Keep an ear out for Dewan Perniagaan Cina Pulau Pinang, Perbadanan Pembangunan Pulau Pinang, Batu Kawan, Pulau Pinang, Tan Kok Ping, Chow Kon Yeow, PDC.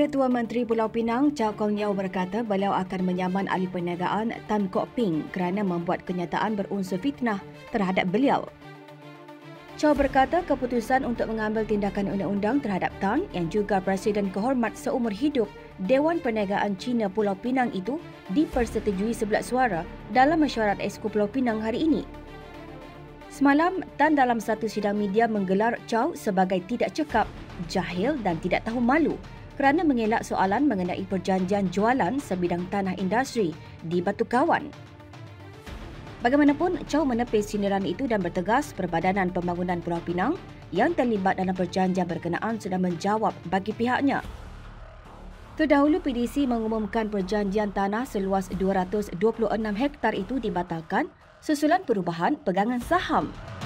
Ketua Menteri Pulau Pinang, Chow Kon Yeow berkata beliau akan menyaman ahli perniagaan Tan Kok Ping kerana membuat kenyataan berunsur fitnah terhadap beliau. Chow berkata keputusan untuk mengambil tindakan undang-undang terhadap Tan yang juga Presiden Kehormat seumur hidup Dewan Perniagaan Cina Pulau Pinang itu dipersetujui 11 suara dalam mesyuarat Exco Pulau Pinang hari ini. Semalam, Tan dalam satu sidang media menggelar Chow sebagai tidak cekap, jahil dan tidak tahu malu kerana mengelak soalan mengenai perjanjian jualan sebidang tanah industri di Batu Kawan. Bagaimanapun, Chow menepis sindiran itu dan bertegas Perbadanan Pembangunan Pulau Pinang yang terlibat dalam perjanjian berkenaan sudah menjawab bagi pihaknya. Terdahulu, PDC mengumumkan perjanjian tanah seluas 226 hektar itu dibatalkan susulan perubahan pegangan saham.